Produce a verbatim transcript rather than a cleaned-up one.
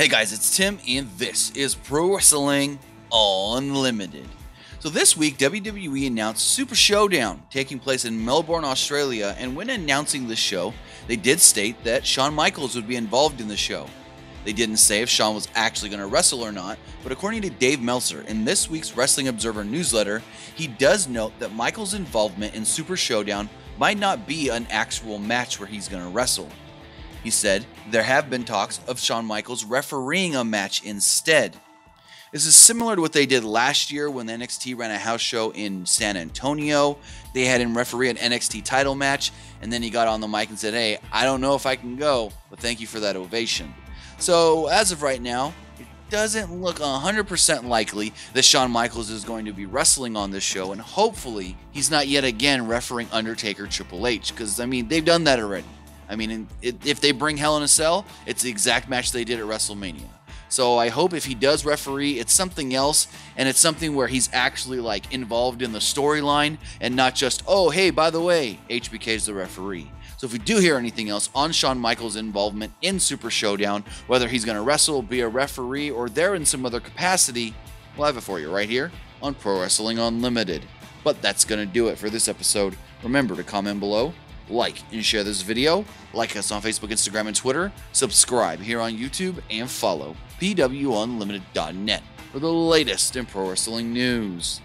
Hey guys, it's Tim, and this is Pro Wrestling Unlimited. So this week, W W E announced Super Showdown, taking place in Melbourne, Australia, and when announcing the show, they did state that Shawn Michaels would be involved in the show. They didn't say if Shawn was actually going to wrestle or not, but according to Dave Meltzer, in this week's Wrestling Observer Newsletter, he does note that Michaels' involvement in Super Showdown might not be an actual match where he's going to wrestle. He said, there have been talks of Shawn Michaels refereeing a match instead. This is similar to what they did last year when N X T ran a house show in San Antonio. They had him referee an N X T title match, and then he got on the mic and said, hey, I don't know if I can go, but thank you for that ovation. So as of right now, it doesn't look one hundred percent likely that Shawn Michaels is going to be wrestling on this show, and hopefully he's not yet again refereeing Undertaker Triple H, because, I mean, they've done that already. I mean, if they bring Hell in a Cell, it's the exact match they did at WrestleMania. So I hope if he does referee, it's something else, and it's something where he's actually, like, involved in the storyline and not just, oh, hey, by the way, H B K's the referee. So if we do hear anything else on Shawn Michaels' involvement in Super Showdown, whether he's going to wrestle, be a referee, or there in some other capacity, we'll have it for you right here on Pro Wrestling Unlimited. But that's going to do it for this episode. Remember to comment below, like and share this video, like us on Facebook, Instagram, and Twitter, subscribe here on YouTube, and follow P W Unlimited dot net for the latest in pro wrestling news.